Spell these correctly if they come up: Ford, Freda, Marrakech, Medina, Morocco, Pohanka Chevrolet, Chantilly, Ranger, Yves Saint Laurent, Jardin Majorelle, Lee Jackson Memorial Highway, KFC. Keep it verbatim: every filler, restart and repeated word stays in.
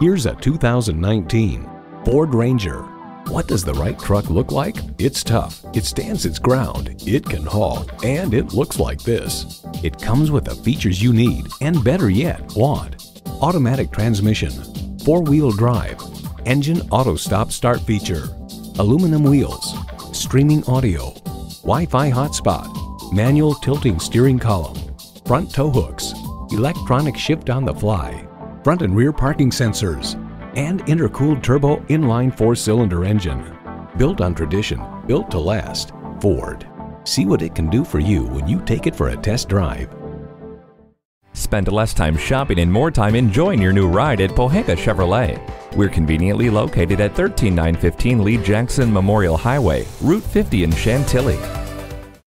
Here's a two thousand nineteen Ford Ranger. What does the right truck look like? It's tough, it stands its ground, it can haul, and it looks like this. It comes with the features you need, and better yet, want. Automatic transmission, four-wheel drive, engine auto stop-start feature, aluminum wheels, streaming audio, Wi-Fi hotspot, manual tilting steering column, front tow hooks, electronic shift on the fly, front and rear parking sensors, and intercooled turbo inline four-cylinder engine. Built on tradition, built to last, Ford. See what it can do for you when you take it for a test drive. Spend less time shopping and more time enjoying your new ride at Pohanka Chevrolet. We're conveniently located at one three nine one five Lee Jackson Memorial Highway, Route fifty in Chantilly.